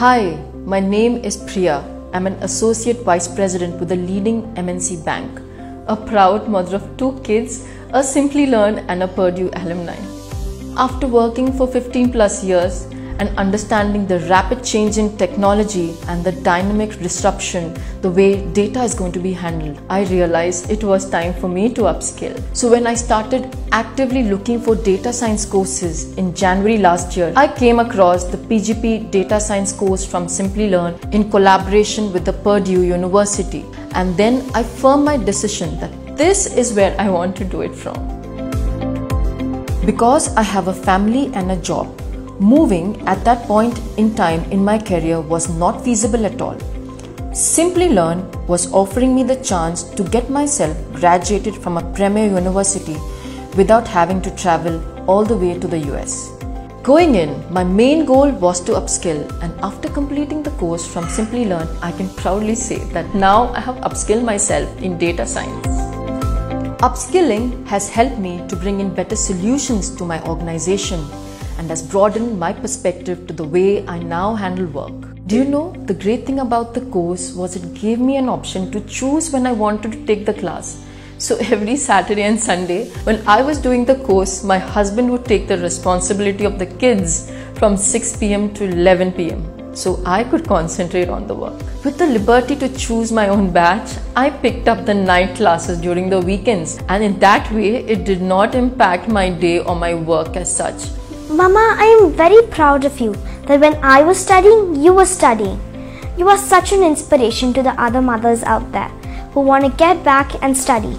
Hi, my name is Priya. I'm an Associate Vice President with a leading MNC bank, a proud mother of 2 kids, a Simplilearn and a Purdue alumni. After working for 15+ years and understanding the rapid change in technology and the dynamic disruption, the way data is going to be handled, I realized it was time for me to upskill. So when I started actively looking for data science courses in January last year, I came across the PGP data science course from Simplilearn in collaboration with the Purdue University. And then I firmed my decision that this is where I want to do it from. Because I have a family and a job, moving at that point in time in my career was not feasible at all. Simplilearn was offering me the chance to get myself graduated from a premier university without having to travel all the way to the US. Going in, my main goal was to upskill, and after completing the course from Simplilearn, I can proudly say that now I have upskilled myself in data science. Upskilling has helped me to bring in better solutions to my organization and has broadened my perspective to the way I now handle work. Do you know, the great thing about the course was it gave me an option to choose when I wanted to take the class. So every Saturday and Sunday, when I was doing the course, my husband would take the responsibility of the kids from 6 p.m. to 11 p.m. so I could concentrate on the work. With the liberty to choose my own batch, I picked up the night classes during the weekends, and in that way, it did not impact my day or my work as such. Mama, I am very proud of you that when I was studying, you were studying. You are such an inspiration to the other mothers out there who want to get back and study.